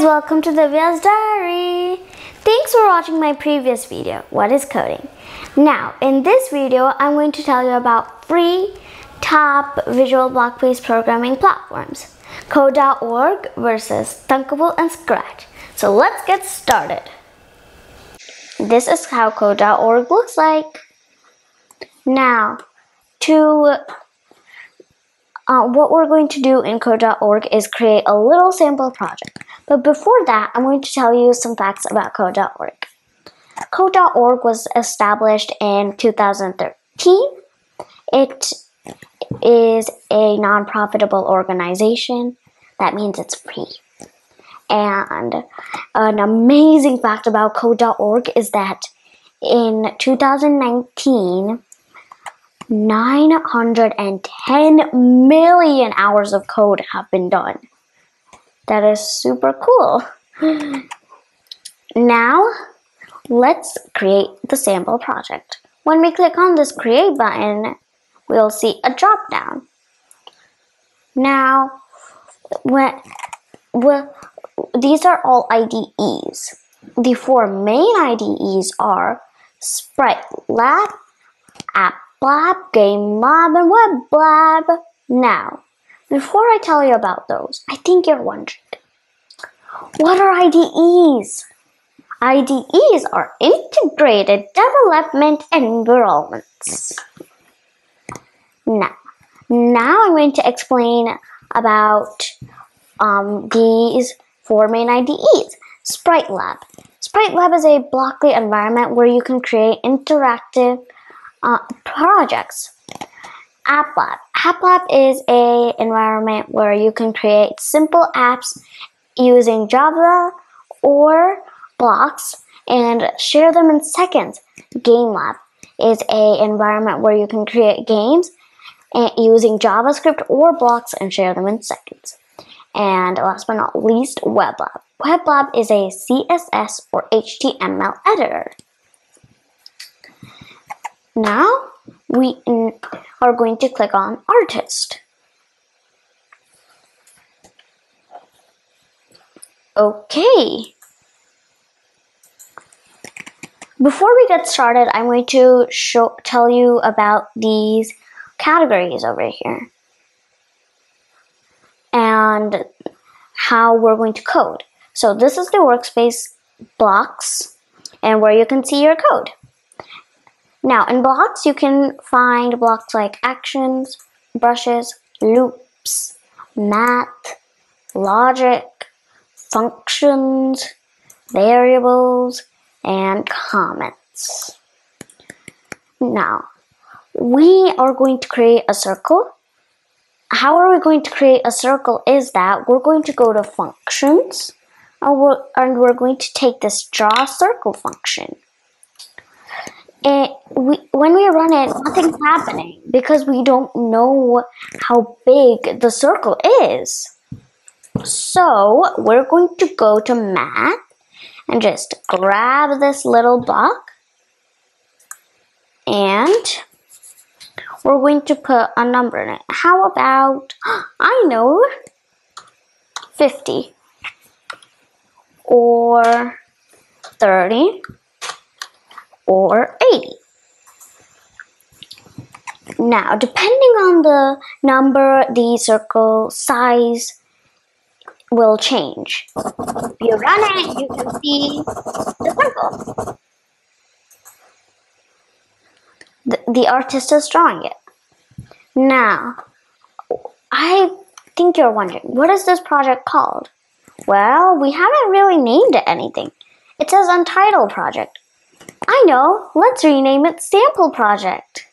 guys, welcome to Divya's Diary. Thanks for watching my previous video, What is Coding? Now, in this video, I'm going to tell you about free top visual block-based programming platforms, Code.org versus Thunkable and Scratch. So let's get started. This is how Code.org looks like. Now, what we're going to do in Code.org is create a little sample project. But before that, I'm going to tell you some facts about Code.org. Code.org was established in 2013. It is a non-profitable organization. That means it's free. And an amazing fact about Code.org is that in 2019, 910 million hours of code have been done. That is super cool. Now, let's create the sample project. When we click on this create button, we'll see a drop down. Now, these are all IDEs. The four main IDEs are Sprite Lab, App Lab, Game Lab, and Web Lab. Now, before I tell you about those, I think you're wondering, what are IDEs? IDEs are integrated development environments. Now I'm going to explain about these four main IDEs. Sprite Lab. Sprite Lab is a Blockly environment where you can create interactive projects. App Lab. App Lab is an environment where you can create simple apps using Java or blocks and share them in seconds. Game Lab is an environment where you can create games using JavaScript or blocks and share them in seconds. And last but not least, Web Lab. Web Lab is a CSS or HTML editor. Now, we are going to click on Artist. Okay. Before we get started, I'm going to tell you about these categories over here and how we're going to code. So this is the workspace blocks and where you can see your code. Now, in blocks, you can find blocks like actions, brushes, loops, math, logic, functions, variables, and comments. Now, we are going to create a circle. How are we going to create a circle is that we're going to go to functions, and we're going to take this draw circle function. When we run it, nothing's happening because we don't know how big the circle is. So we're going to go to math and just grab this little block, and we're going to put a number in it. How about, I know, 50 or 30. Or 80. Now, depending on the number, the circle size will change. If you run it, you can see the circle. The artist is drawing it. Now, I think you're wondering, what is this project called? Well, we haven't really named it anything. It says Untitled Project. I know, let's rename it Sample Project.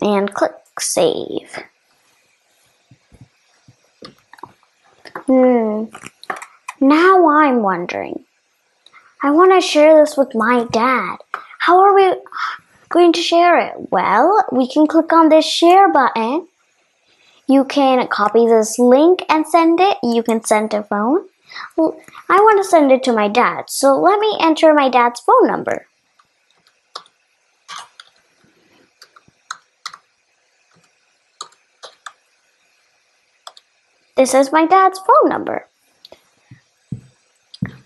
And click Save. Now I'm wondering, I want to share this with my dad. How are we going to share it? Well, we can click on this share button. You can copy this link and send it. You can send to phone. Well, I want to send it to my dad, so let me enter my dad's phone number. This is my dad's phone number.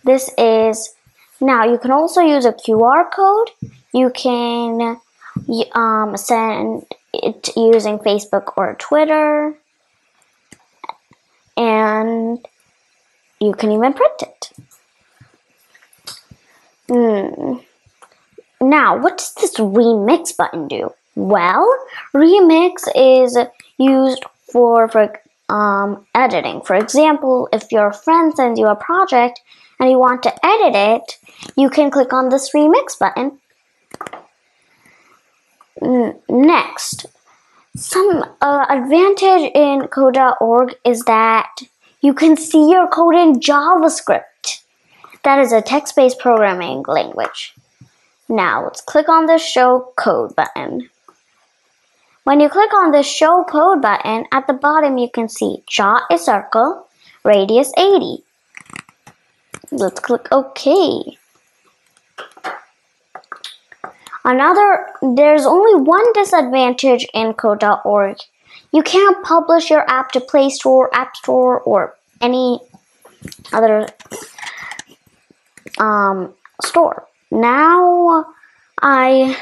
This is, now you can also use a QR code. You can send it using Facebook or Twitter. And you can even print it. Now, what does this remix button do? Well, remix is used for editing. For example, if your friend sends you a project and you want to edit it, you can click on this remix button. Next, some advantage in Code.org is that you can see your code in JavaScript. That is a text-based programming language. Now, let's click on the Show Code button. When you click on the Show Code button, at the bottom you can see Jaw is circle, radius 80. Let's click OK. There's only one disadvantage in Code.org. You can't publish your app to Play Store, App Store, or any other store. Now, I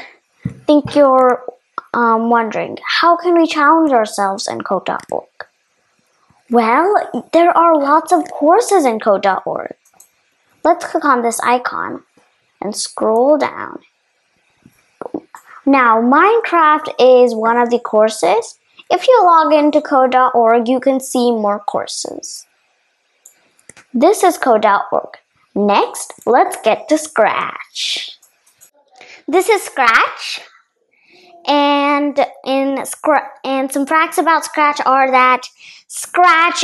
think you're wondering, how can we challenge ourselves in Code.org? Well, there are lots of courses in Code.org. Let's click on this icon and scroll down. Now, Minecraft is one of the courses. If you log into Code.org, you can see more courses. This is Code.org. Next, let's get to Scratch. This is Scratch. And some facts about Scratch are that Scratch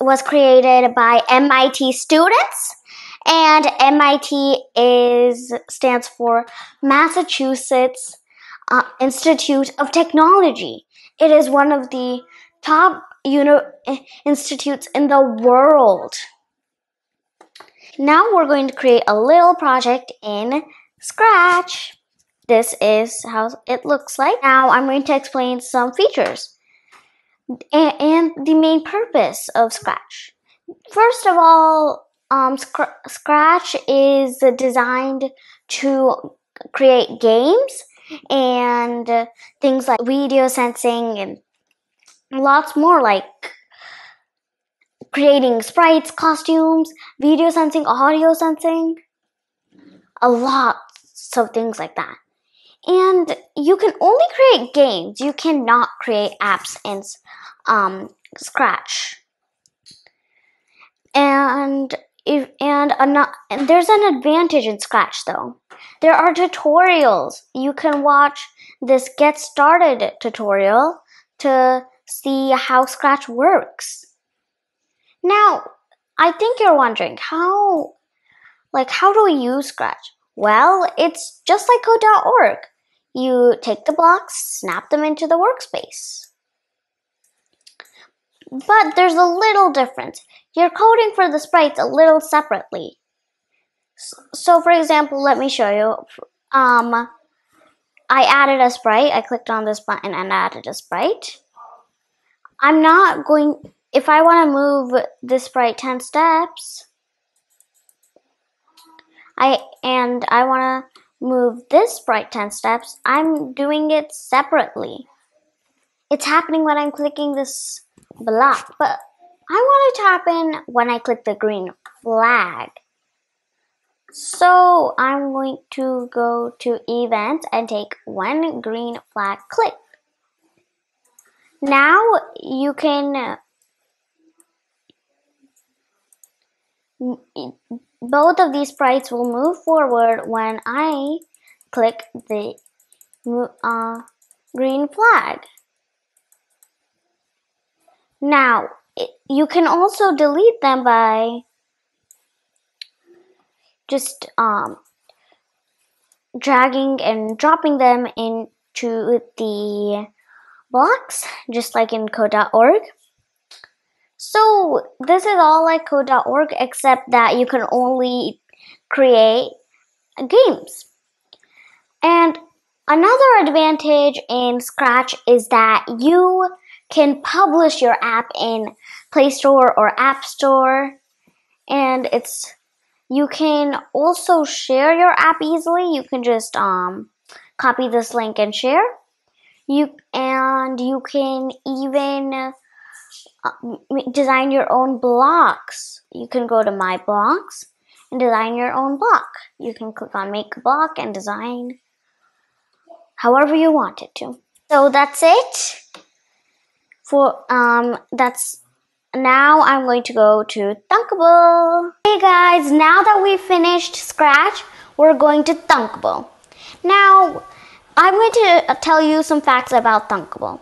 was created by MIT students, and MIT stands for Massachusetts Institute of Technology. It is one of the top institutes in the world. Now we're going to create a little project in Scratch. This is how it looks like. Now I'm going to explain some features and the main purpose of Scratch. First of all, Scratch is designed to create games and things like video sensing and lots more, like creating sprites, costumes, video sensing, audio sensing, a lot of things like that. And you can only create games. You cannot create apps in Scratch. And there's an advantage in Scratch though. There are tutorials. You can watch this Get Started tutorial to see how Scratch works. Now, I think you're wondering how do we use Scratch? Well, it's just like Code.org. You take the blocks, snap them into the workspace. But there's a little difference. You're coding for the sprites a little separately. So for example, let me show you. I added a sprite. I clicked on this button and added a sprite. If I want to move this sprite 10 steps, I want to move this sprite 10 steps, I'm doing it separately. It's happening when I'm clicking this block, but I want it to happen when I click the green flag. So I'm going to go to Events and take one green flag click. Now you can both of these sprites will move forward when I click the green flag. Now, you can also delete them by just dragging and dropping them into the blocks, just like in Code.org. So this is all like Code.org, except that you can only create games. And another advantage in Scratch is that you can publish your app in Play Store or App Store, and you can also share your app easily. You can just copy this link and share. You can even design your own blocks. You can go to My Blocks and design your own block. You can click on Make a Block and design however you want it to. So that's it. Now I'm going to go to Thunkable. Hey guys, now that we've finished Scratch, we're going to Thunkable. Now, I'm going to tell you some facts about Thunkable.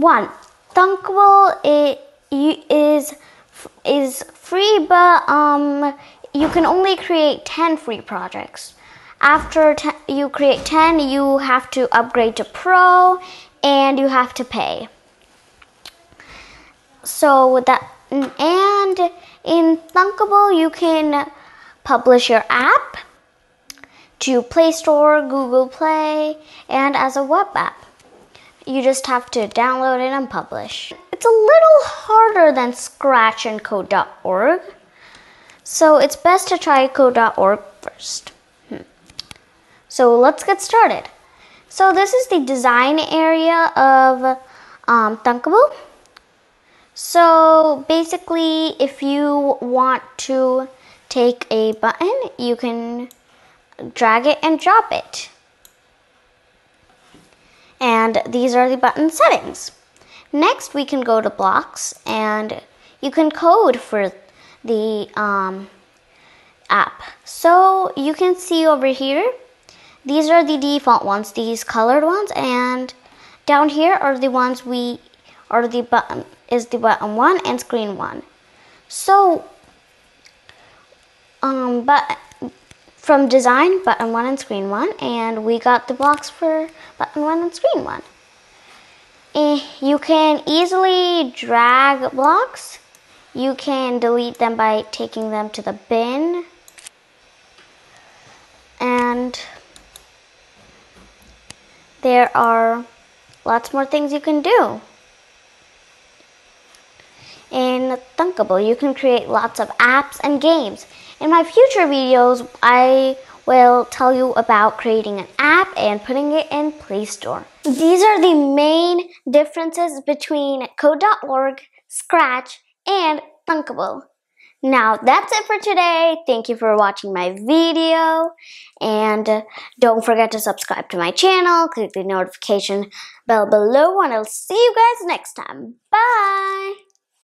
One, Thunkable is free, but you can only create 10 free projects. After you create 10, you have to upgrade to Pro, and you have to pay. So in Thunkable, you can publish your app to Play Store, Google Play, and as a web app. You just have to download it and publish. It's a little harder than Scratch and Code.org, so it's best to try Code.org first. So let's get started. So this is the design area of Thunkable. So basically, if you want to take a button, you can drag it and drop it. And these are the button settings. Next, we can go to blocks, and you can code for the app. So you can see over here, these are the default ones, these colored ones, and down here are the ones the button 1 and screen 1. So, from design, button 1 and screen 1, and we got the blocks for button 1 and screen 1. You can easily drag blocks. You can delete them by taking them to the bin. And there are lots more things you can do. In Thunkable, you can create lots of apps and games. In my future videos, I will tell you about creating an app and putting it in Play Store. These are the main differences between Code.org, Scratch, and Thunkable. Now that's it for today. Thank you for watching my video, and don't forget to subscribe to my channel, click the notification bell below, and I'll see you guys next time. Bye!